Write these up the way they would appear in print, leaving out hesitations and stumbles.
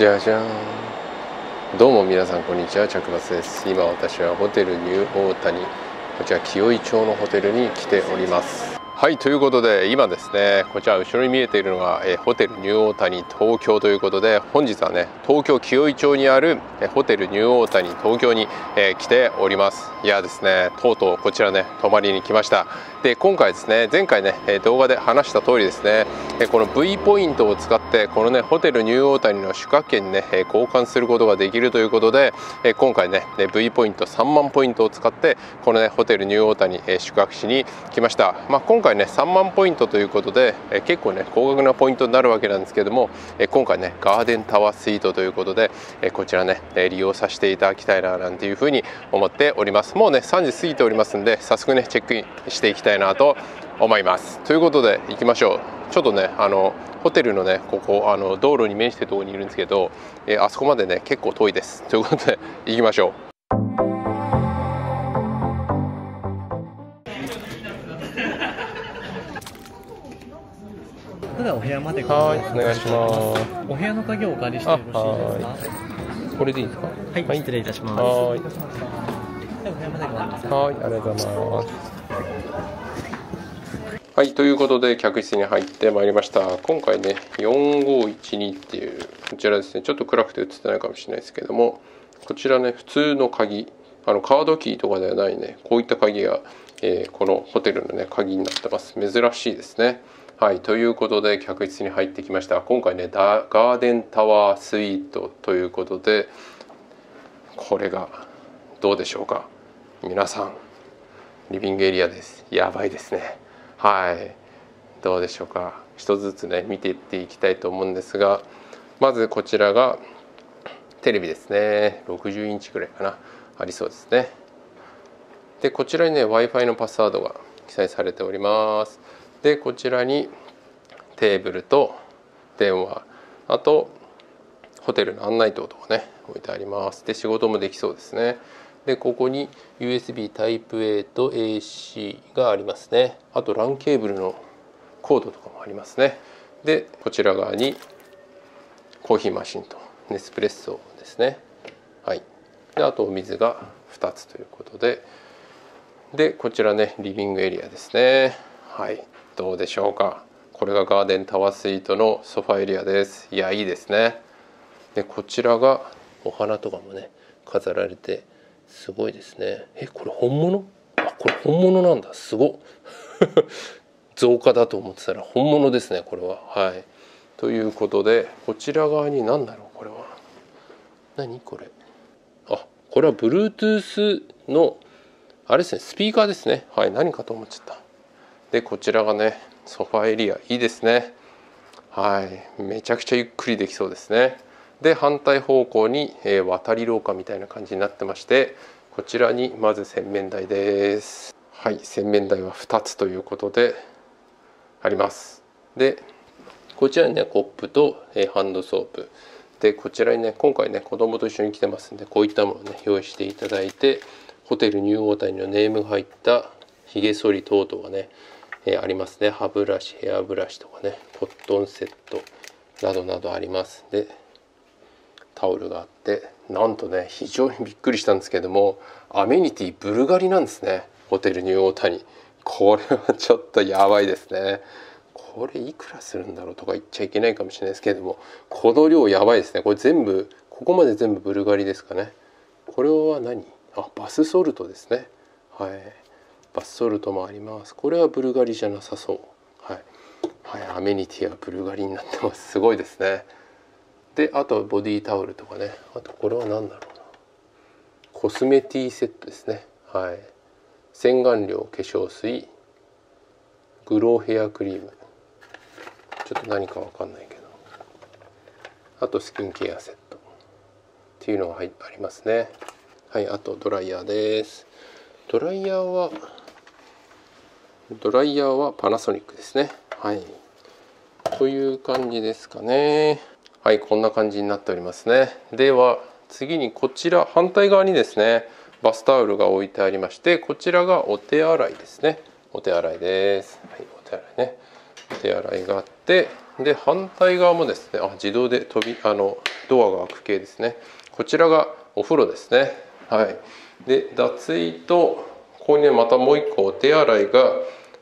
じゃじゃーん。どうも皆さんこんにちは、着バスです。今私はホテルニューオータニ、こちら紀伊町のホテルに来ております。はい、ということで今ですね、こちら後ろに見えているのがホテルニューオータニ東京ということで、本日はね東京紀伊町にあるホテルニューオータニ東京に来ております。いやですね、とうとうこちらね泊まりに来ました。で今回ですね、前回ね動画で話した通りですね、この V ポイントを使ってこのねホテルニューオータニの宿泊券にね交換することができるということで、今回ね V ポイント3万ポイントを使ってこのねホテルニューオータニ宿泊しに来ました。まあ、今回ね3万ポイントということで結構ね高額なポイントになるわけなんですけども、今回ねガーデンタワースイートということでこちらね利用させていただきたいななんていうふうに思っております。もうね3時過ぎておりますんで、早速ねチェックインしていきたいなと思います。ということで行きましょう。ちょっとねホテルのねここ道路に面してるところにいるんですけど、あそこまでね結構遠いです。ということで行きましょう。お部屋まではい、お願いします。お部屋の鍵をお借りしてよろしいですか？これでいいですか？はい、はい、失礼いたします。はい、お部屋までございます。はい、ありがとうございます。はい、ということで客室に入ってまいりました。今回ね4512っていうこちらですね、ちょっと暗くて映ってないかもしれないですけども、こちらね普通の鍵、カードキーとかではないね、こういった鍵が、このホテルのね鍵になってます。珍しいですね。はい、ということで客室に入ってきました。今回ねガーデンタワースイートということで、これがどうでしょうか皆さん。リビングエリアです。やばいですね。はい、どうでしょうか。一つずつね見ていっていきたいと思うんですが、まずこちらがテレビですね。60インチくらいかな、ありそうですね。でこちらにね Wi-Fi のパスワードが記載されております。でこちらにテーブルと電話、あとホテルの案内灯とかね置いてあります。で仕事もできそうですね。でここに USB Type-A と AC がありますね。あと LAN ケーブルのコードとかもありますね。でこちら側にコーヒーマシンとネスプレッソですね。はい、であとお水が2つということで、でこちらねリビングエリアですね。はい、どうでしょうか。これがガーデンタワースイートのソファエリアです。いや、いいですね。でこちらがお花とかもね飾られてすごいですね。え、これ本物？あ、これ本物なんだ、すご造花だと思ってたら本物ですね、これは。はい、ということでこちら側に何だろう、これは何これ。あ、これは Bluetooth のあれですね、スピーカーですね。はい、何かと思っちゃった。でこちらがねソファエリア、いいですね。はい、めちゃくちゃゆっくりできそうですね。で反対方向に、渡り廊下みたいな感じになってまして、こちらにまず洗面台です。はい、洗面台は2つということであります。でこちらにねコップと、ハンドソープで、こちらにね今回ね子供と一緒に来てますんで、こういったものをね用意していただいて、ホテルニューオータニのネームが入ったひげ剃り等々がねありますね。歯ブラシ、ヘアブラシとかね、コットンセットなどなどあります。でタオルがあって、なんとね非常にびっくりしたんですけども、アメニティブルガリなんですね、ホテルニューオータニ。これはちょっとやばいですね。これいくらするんだろうとか言っちゃいけないかもしれないですけども、この量やばいですね。これ全部、ここまで全部ブルガリですかね。これは何、あ、バスソルトですね。はい、バスソルトもあります。これはブルガリじゃなさそう。はい、はい、アメニティがブルガリになってます。すごいですね。であとボディタオルとかね、あとこれは何だろうな、コスメティーセットですね。はい、洗顔料、化粧水、グローヘアクリーム、ちょっと何か分かんないけど、あとスキンケアセットっていうのがありますね。はい、あとドライヤーです。ドライヤーはパナソニックですね。はい。という感じですかね。はい、こんな感じになっておりますね。では次にこちら反対側にですね、バスタオルが置いてありまして、こちらがお手洗いですね。お手洗いです。はい、お手洗いね。お手洗いがあって、で反対側もですね、あ、自動でドアが開く系ですね。こちらがお風呂ですね。はい。で、脱衣とここにね、またもう一個お手洗いが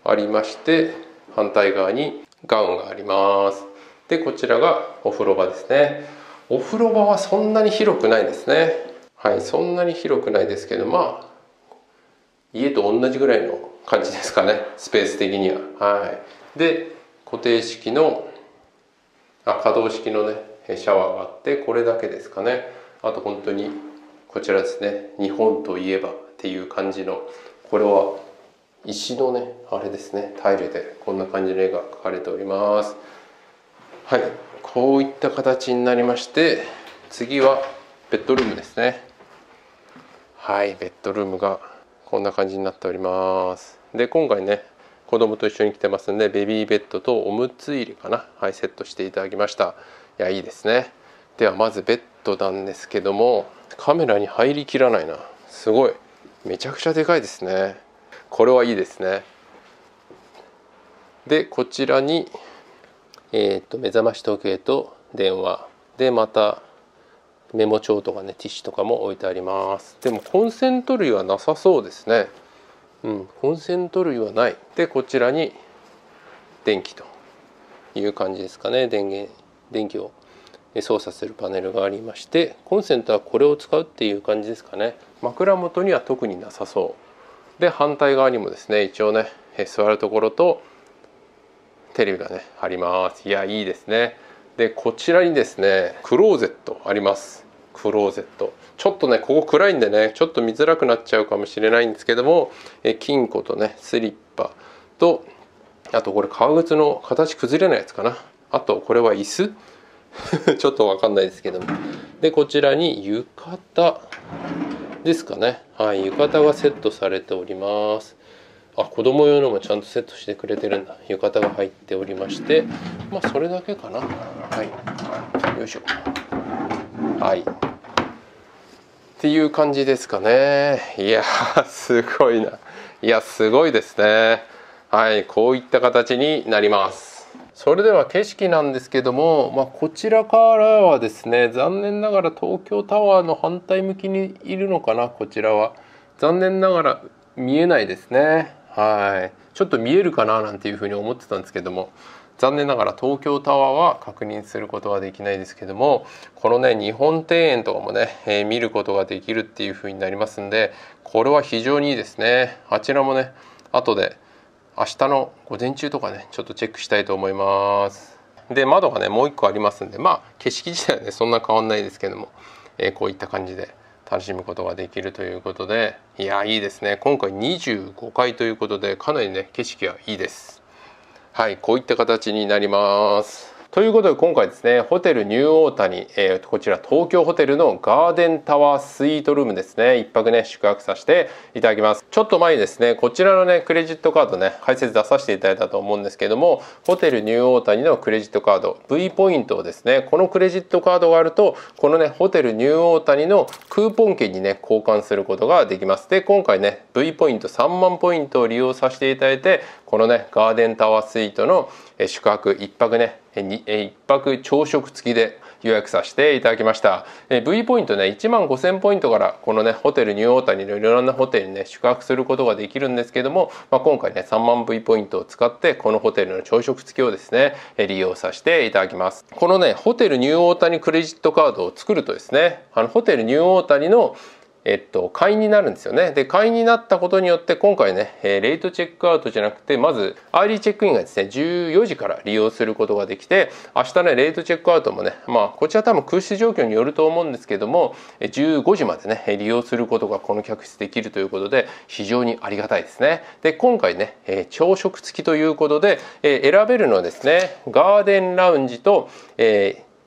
ありまして、反対側にガウンがあります。で、こちらがお風呂場ですね。お風呂場はそんなに広くないですね。はい、そんなに広くないですけど、まあ家と同じぐらいの感じですかね、スペース的には。はい。で、固定式の可動式のねシャワーがあって、これだけですかね。あと本当にこちらですね、日本といえばっていう感じの、これは石のねあれですね、タイルでこんな感じの絵が描かれております。はい、こういった形になりまして、次はベッドルームですね。はい、ベッドルームがこんな感じになっております。で、今回ね子供と一緒に来てますんで、ベビーベッドとおむつ入れかな、はい、セットしていただきました。いや、いいですね。ではまずベッドなんですけども、カメラに入りきらないな。すごい、めちゃくちゃでかいですね。これはいいですね。で、こちらに、目覚まし時計と電話で、またメモ帳とかね、ティッシュとかも置いてあります。でもコンセント類はなさそうですね。うん、コンセント類はない。で、こちらに電気という感じですかね。電気を操作するパネルがありまして、コンセントはこれを使うっていう感じですかね。枕元には特になさそう。で、反対側にもですね、一応ね座るところとテレビがねあります。いや、いいですね。で、こちらにですねクローゼットあります。クローゼット、ちょっとねここ暗いんでね、ちょっと見づらくなっちゃうかもしれないんですけども、金庫とねスリッパと、あとこれ革靴の形崩れないやつかな。あとこれは椅子ちょっとわかんないですけども。で、こちらに浴衣ですかね。はい、浴衣がセットされております。あ、子供用のもちゃんとセットしてくれてるんだ。浴衣が入っておりまして、まあそれだけかな。はい、よいしょ。はい、っていう感じですかね。いやー、すごいな。いや、すごいですね。はい、こういった形になります。それでは景色なんですけども、まあ、こちらからはですね、残念ながら東京タワーの反対向きにいるのかな。こちらは残念ながら見えないですね。はい、ちょっと見えるかななんていうふうに思ってたんですけども、残念ながら東京タワーは確認することはできないですけども、このね日本庭園とかもね、見ることができるっていうふうになりますんで、これは非常にいいですね。あちらもね後で明日の午前中とかねちょっとチェックしたいと思います。で、窓がねもう1個ありますんで、まあ景色自体はねそんな変わんないですけども、こういった感じで楽しむことができるということで、いや、いいですね。今回25階ということで、かなりね景色はいいです。はい、こういった形になります。ということで、今回ですねホテルニューオータニ、こちら東京ホテルのガーデンタワースイートルームですね、1泊ね宿泊させていただきます。ちょっと前にですねこちらのねクレジットカードね解説出させていただいたと思うんですけども、ホテルニューオータニのクレジットカード V ポイントをですね、このクレジットカードがあるとこのねホテルニューオータニのクーポン券にね交換することができます。で、今回ね V ポイント3万ポイントを利用させていただいて、このねガーデンタワースイートの宿泊1泊ね1泊朝食付きで予約させていただきました。V ポイントね 15,000 ポイントからこのねホテルニューオータニのいろんなホテルにね宿泊することができるんですけども、まあ、今回ね3万 V ポイントを使ってこのホテルの朝食付きをですね利用させていただきます。このねホテルニューオータニクレジットカードを作るとですね、ホテルニューオータニの会員になるんですよね。で、会員になったことによって今回ねレイトチェックアウトじゃなくて、まずアーリーチェックインがですね14時から利用することができて、明日ねレイトチェックアウトもね、まあこちら多分空室状況によると思うんですけども、15時までね利用することがこの客室できるということで、非常にありがたいですね。で、今回ね朝食付きということで、選べるのはですねガーデンラウンジと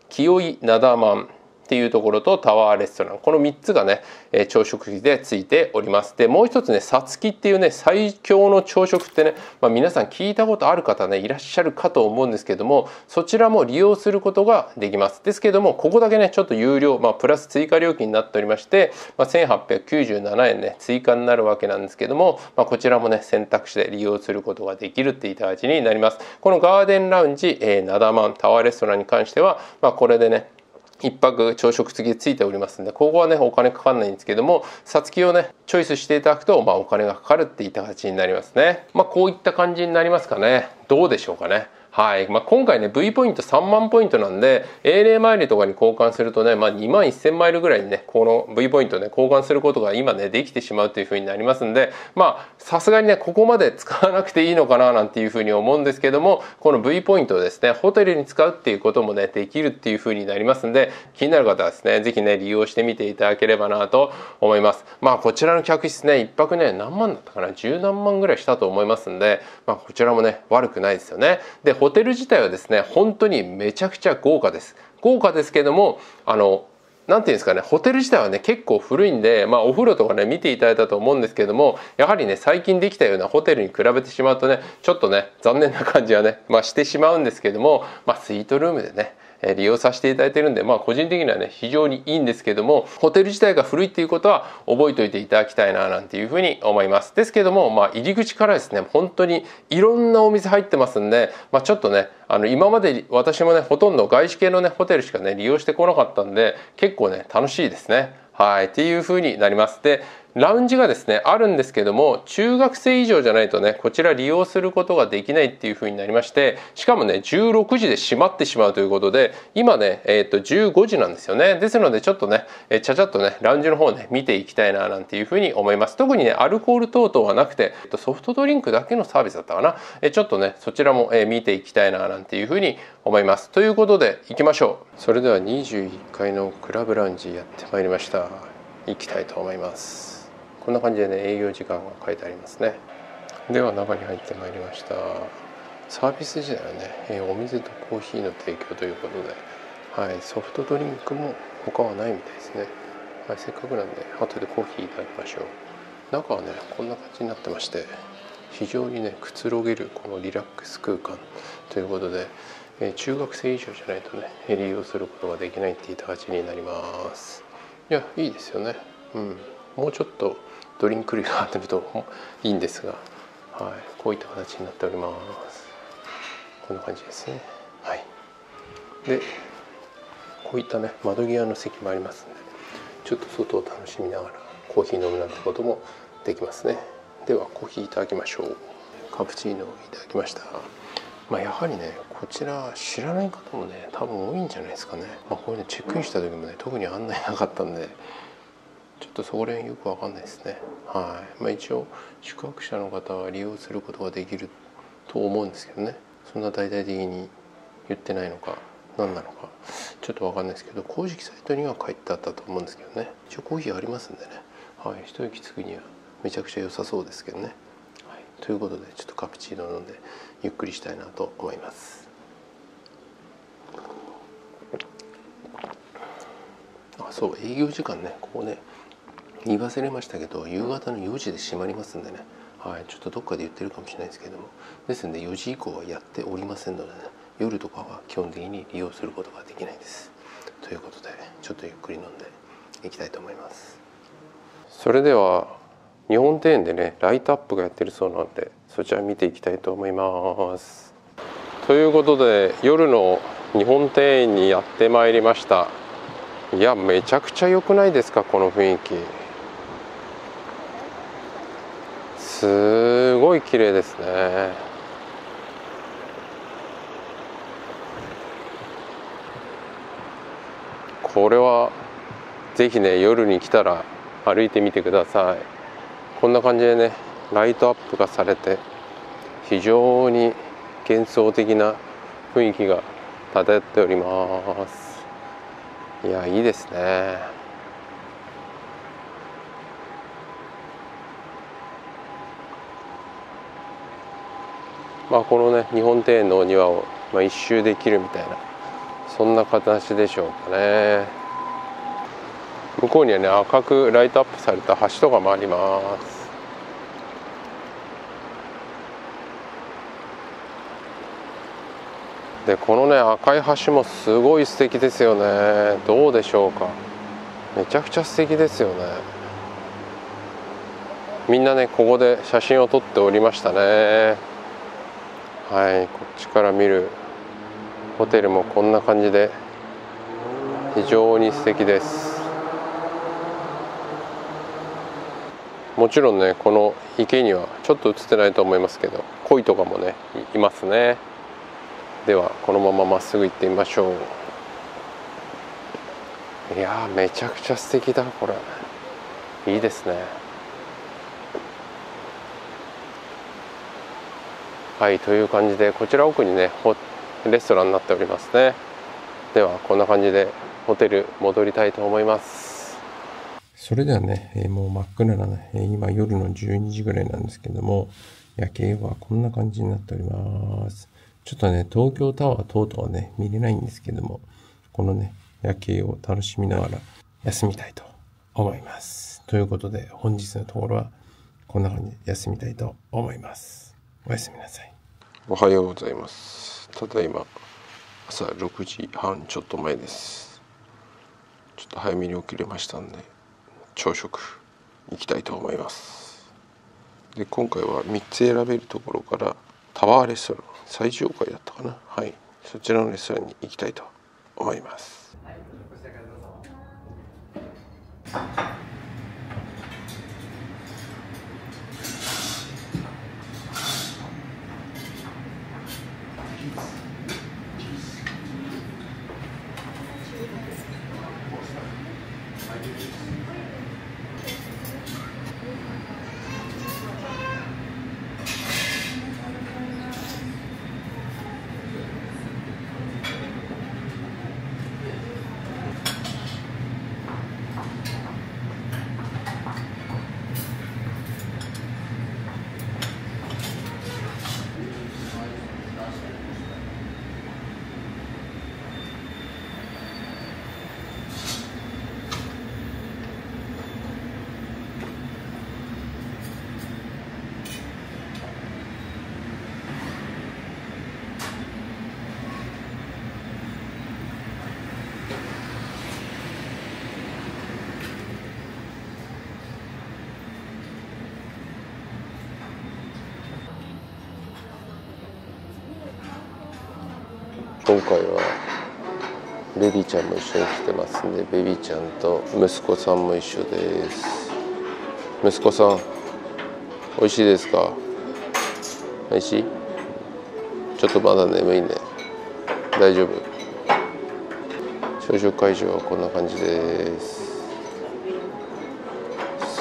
清井なだまんっていうところとタワーレストラン、この3つがね朝食費でついております。で、もう一つねさつきっていうね最強の朝食ってね、まあ、皆さん聞いたことある方ねいらっしゃるかと思うんですけども、そちらも利用することができます。ですけども、ここだけねちょっと有料、まあ、プラス追加料金になっておりまして、まあ、1,897 円ね追加になるわけなんですけども、まあ、こちらもね選択肢で利用することができるっていう形になります。このガーデンラウンジ、なだまん、タワーレストランに関しては、まあ、これでね1泊朝食付きでついておりますんで、ここはねお金かかんないんですけども、サツキをねチョイスしていただくと、まあ、お金がかかるっていった形になりますね。まあ、こういった感じになりますかね。どうでしょうかね。はい、まあ、今回ね V ポイント3万ポイントなんで ANA マイルとかに交換するとね、まあ、2万1000マイルぐらいにねこの V ポイントね交換することが今ねできてしまうというふうになりますんで、まあさすがにねここまで使わなくていいのかななんていうふうに思うんですけども、この V ポイントをですねホテルに使うっていうこともねできるっていうふうになりますんで、気になる方はですね是非ね利用してみていただければなと思います。まあこちらの客室ね1泊ね何万だったかな、十何万ぐらいしたと思いますんで、まあ、こちらもね悪くないですよね。でホテル自体はですね本当にめちゃくちゃ豪華です。豪華ですけども、なんていうんですかね、ホテル自体はね結構古いんで、まあ、お風呂とかね見ていただいたと思うんですけども、やはりね最近できたようなホテルに比べてしまうとねちょっとね残念な感じはね、まあ、してしまうんですけども、まあ、スイートルームでね利用させていただいてるんで、まあ個人的にはね非常にいいんですけども、ホテル自体が古いっていうことは覚えておいていただきたいななんていうふうに思います。ですけども、まあ入り口からですね本当にいろんなお店入ってますんで、まあ、ちょっとね今まで私もねほとんど外資系のねホテルしかね利用してこなかったんで、結構ね楽しいですね。はい、っていうふうになります。でラウンジがですねあるんですけども、中学生以上じゃないとねこちら利用することができないっていう風になりまして、しかもね16時で閉まってしまうということで、今ね15時なんですよね。ですのでちょっとねちゃちゃっとねラウンジの方ね見ていきたいななんていう風に思います。特にねアルコール等々はなくてソフトドリンクだけのサービスだったかな。ちょっとねそちらも見ていきたいななんていう風に思います。ということで行きましょう。それでは21階のクラブラウンジやってまいりました。行きたいと思います。こんな感じでね営業時間が書いてありますね。では中に入ってまいりました。サービス自体はね、お水とコーヒーの提供ということで、はい、ソフトドリンクも他はないみたいですね。はい、せっかくなんで後でコーヒーいただきましょう。中はねこんな感じになってまして、非常にねくつろげるこのリラックス空間ということで、中学生以上じゃないとね利用することができないっていった形になります。いやいいですよね。うん、もうちょっとドリンク類があってるといいんですが、はい、こういった形になっております。こんな感じですね。はい、でこういったね窓際の席もありますので、ちょっと外を楽しみながらコーヒー飲むなんてこともできますね。ではコーヒーいただきましょう。カプチーノをいただきました。まあ、やはりねこちら知らない方もね多分多いんじゃないですかね。まあ、これねチェックインした時もね特に案内なかったんで、ちょっとそこら辺よくわかんないですね。はい、まあ、一応宿泊者の方は利用することができると思うんですけどね、そんな大々的に言ってないのか何なのかちょっとわかんないですけど、公式サイトには書いてあったと思うんですけどね。一応コーヒーありますんでね、はい、一息つくにはめちゃくちゃ良さそうですけどね。はい、ということでちょっとカプチーノ飲んでゆっくりしたいなと思います。あ、そう営業時間ねここね言い忘れましたけど、夕方の4時で閉まりますんでね、はい、ちょっとどっかで言ってるかもしれないですけども、ですので4時以降はやっておりませんのでね、夜とかは基本的に利用することができないです。ということでちょっとゆっくり飲んでいきたいと思います。それでは日本庭園でねライトアップがやってるそうなんで、そちら見ていきたいと思います。ということで夜の日本庭園にやってまいりました。いやめちゃくちゃ良くないですか、この雰囲気。すごい綺麗ですね。これはぜひね夜に来たら歩いてみてください。こんな感じでねライトアップがされて、非常に幻想的な雰囲気が漂っております。いやいいですね。まあこのね日本庭園のお庭を一周できるみたいな、そんな形でしょうかね。向こうにはね赤くライトアップされた橋とかもあります。でこのね赤い橋もすごい素敵ですよね。どうでしょうか、めちゃくちゃ素敵ですよね。みんなねここで写真を撮っておりましたね。はい、こっちから見るホテルもこんな感じで非常に素敵です。もちろんね、この池にはちょっと映ってないと思いますけど、鯉とかもねいますね。ではこのまままっすぐ行ってみましょう。いやー、めちゃくちゃ素敵だ。これいいですね。はい、という感じで、こちら奥にねレストランになっておりますね。ではこんな感じでホテル戻りたいと思います。それではね、もう真っ暗なね、今夜の12時ぐらいなんですけども、夜景はこんな感じになっております。ちょっとね、東京タワー等々はね、見れないんですけども、このね、夜景を楽しみながら休みたいと思います。ということで、本日のところはこんな感じで休みたいと思います。おやすみなさい。おはようございます。ただいま、朝6時半ちょっと前です。ちょっと早めに起きれましたんで、朝食行きたいと思います。で、今回は3つ選べるところからタワーレストラン、最上階だったかな、はい、そちらのレストランに行きたいと思います。はい、こちらからどうぞ。今回はベビーちゃんも一緒に来てますんで、ベビーちゃんと息子さんも一緒です。息子さん、おいしいですか？おいしい？ちょっとまだ眠いね。大丈夫？朝食会場はこんな感じです。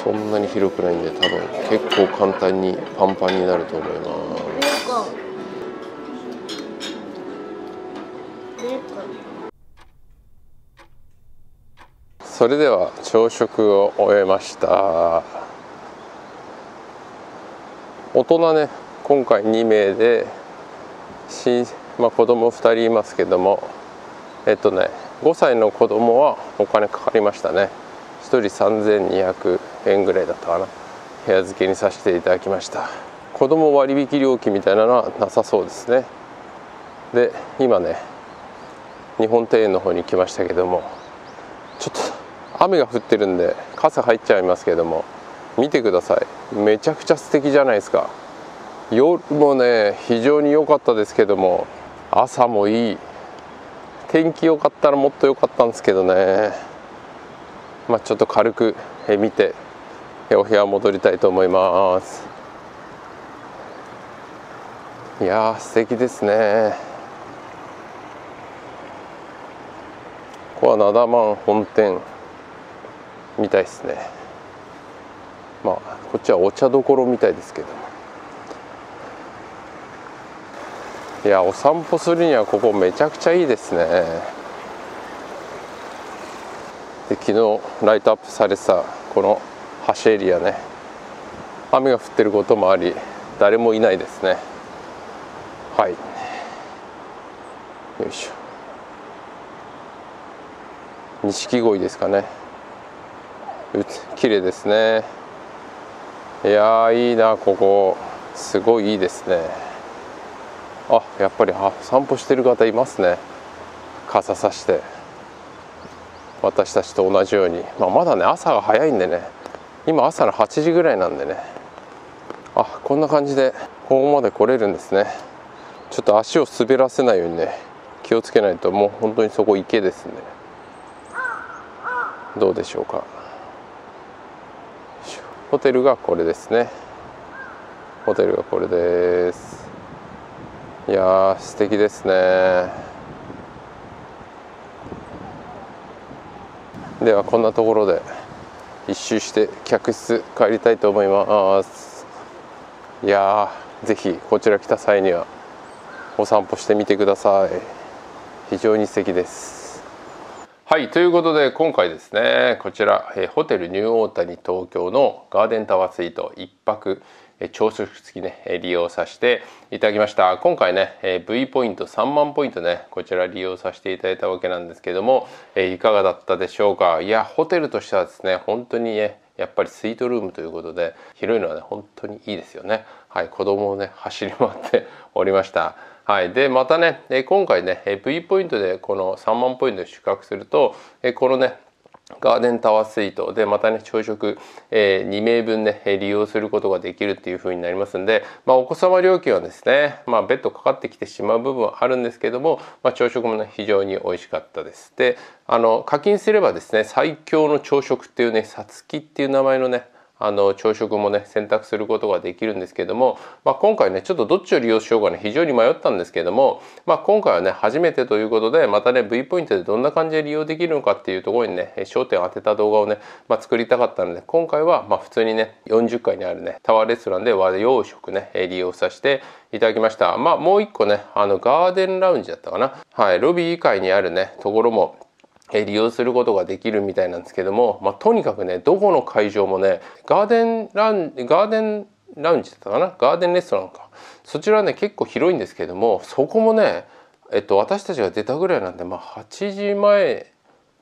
そんなに広くないんで、多分結構簡単にパンパンになると思います。それでは朝食を終えました。大人ね、今回2名で、子供2人いますけども、5歳の子供はお金かかりましたね。1人3200円ぐらいだったかな、部屋付けにさせていただきました。子供割引料金みたいなのはなさそうですね。で、今ね、日本庭園の方に来ましたけども、ちょっと雨が降ってるんで傘入っちゃいますけども、見てください。めちゃくちゃ素敵じゃないですか。夜もね非常に良かったですけども、朝もいい。天気良かったらもっと良かったんですけどね。まあちょっと軽く見てお部屋戻りたいと思います。いやー、素敵ですね。ここはなだ万本店みたいですね。まあこっちはお茶どころみたいですけど、いや、お散歩するにはここめちゃくちゃいいですね。で、昨日ライトアップされてたこの橋エリアね、雨が降ってることもあり誰もいないですね。はい、よいしょ。錦鯉ですかね。綺麗ですね。いやー、いいな、ここすごいいいですね。あ、やっぱり散歩してる方いますね。傘さして、私たちと同じように、まだね朝が早いんでね、今朝の8時ぐらいなんでね。あ、こんな感じでここまで来れるんですね。ちょっと足を滑らせないようにね気をつけないと、もう本当にそこ池ですね。どうでしょうか。ホテルがこれですね。ホテルがこれです。いやー素敵ですね。ではこんなところで一周して客室帰りたいと思います。いやーぜひこちら来た際にはお散歩してみてください。非常に素敵です。はい、ということで今回ですね、こちらホテルニューオータニ東京のガーデンタワースイート1泊朝食付きね利用させていただきました。今回ね V ポイント3万ポイントねこちら利用させていただいたわけなんですけども、いかがだったでしょうか。いやホテルとしてはですね本当にねやっぱりスイートルームということで広いのはね本当にいいですよね。はい、子供をね走り回っておりました。はい、でまたね今回ね V ポイントでこの3万ポイントで宿泊するとこのねガーデンタワースイートでまたね朝食、2名分ね利用することができるっていう風になりますんで、まあ、お子様料金はですね、まあ、別途かかってきてしまう部分はあるんですけども、まあ、朝食もね非常に美味しかったです。で課金すればですね最強の朝食っていうねさつきっていう名前のね朝食もね選択することができるんですけども、まあ、今回ねちょっとどっちを利用しようかね非常に迷ったんですけども、まあ、今回はね初めてということでまたね V ポイントでどんな感じで利用できるのかっていうところにね焦点を当てた動画をね、まあ、作りたかったので今回はまあ普通にね40階にあるねタワーレストランで和洋食ね利用させていただきました。まあ、もう一個ねガーデンラウンジだったかな、はい、ロビー以外にあるねところも利用することができるみたいなんですけども、まあ、とにかくねどこの会場もねガーデンラウンジだったかな、ガーデンレストランか、そちらはね結構広いんですけどもそこもね、私たちが出たぐらいなんで、まあ、8時前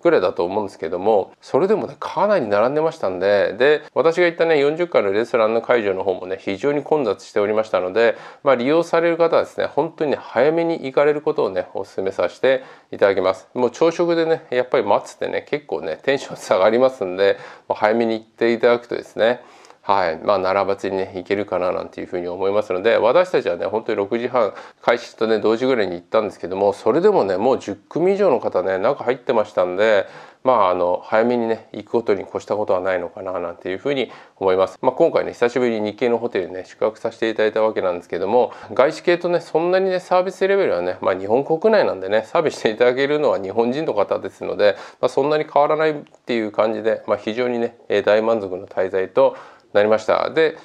ぐらいだと思うんですけどもそれでもねかなり並んでましたんで、で私が行ったね40階のレストランの会場の方もね非常に混雑しておりましたので、まあ、利用される方はですね本当にね早めに行かれることをねお勧めさせていただきます。もう朝食でねやっぱり待つってね結構ねテンション下がりますんで、まあ、早めに行っていただくとですね、はい、まあ、並ばずにね行けるかななんていうふうに思いますので、私たちはね本当に6時半開始とね同時ぐらいに行ったんですけどもそれでもねもう10組以上の方ね中入ってましたんで、まあ、早めにね行くことに越したことはないのかななんていうふうに思います。まあ、今回ね久しぶりに日系のホテルにね宿泊させていただいたわけなんですけども外資系とねそんなにねサービスレベルはね、まあ、日本国内なんでねサービスしていただけるのは日本人の方ですので、まあ、そんなに変わらないっていう感じで、まあ、非常にね大満足の滞在となりました。で、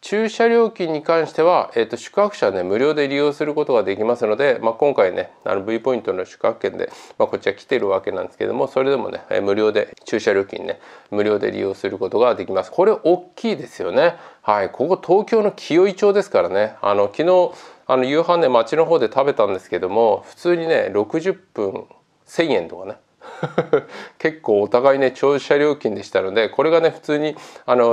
駐車料金に関しては、宿泊者はね無料で利用することができますので、まあ、今回ねV ポイントの宿泊券で、まあ、こっちは来てるわけなんですけどもそれでもね無料で駐車料金ね無料で利用することができます。これ大きいですよね。はい、ここ東京の紀伊町ですからね昨日夕飯ね町の方で食べたんですけども普通にね60分1000円とかね結構お互いね駐車料金でしたのでこれがね普通に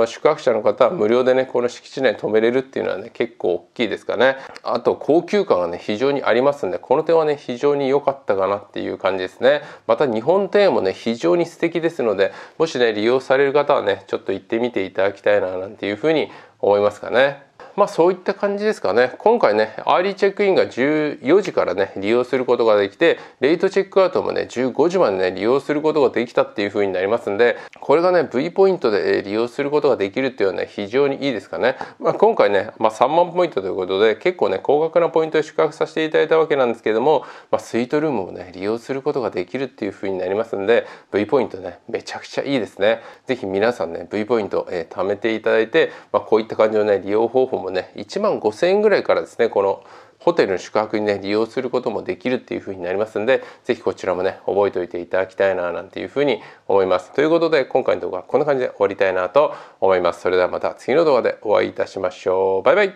宿泊者の方は無料でねこの敷地内に泊めれるっていうのはね結構大きいですかね。あと高級感がね非常にありますんでこの点はね非常に良かったかなっていう感じですね。また日本庭園もね非常に素敵ですのでもしね利用される方はねちょっと行ってみていただきたいななんていうふうに思いますかね。まあそういった感じですかね。今回ねアーリーチェックインが14時からね利用することができてレイトチェックアウトもね15時までね利用することができたっていう風になりますんでこれがね V ポイントで利用することができるっていうのはね非常にいいですかね。まあ、今回ね、まあ、3万ポイントということで結構ね高額なポイントで宿泊させていただいたわけなんですけども、まあ、スイートルームをね利用することができるっていう風になりますんで V ポイントねめちゃくちゃいいですね。是非皆さんね V ポイント貯めていただいて、まあ、こういった感じのね利用方法もね15,000円ぐらいからですねこのホテルの宿泊にね利用することもできるっていう風になりますんで是非こちらもね覚えておいていただきたいななんていう風に思います。ということで今回の動画はこんな感じで終わりたいなと思います。それではまた次の動画でお会いいたしましょう。バイバイ。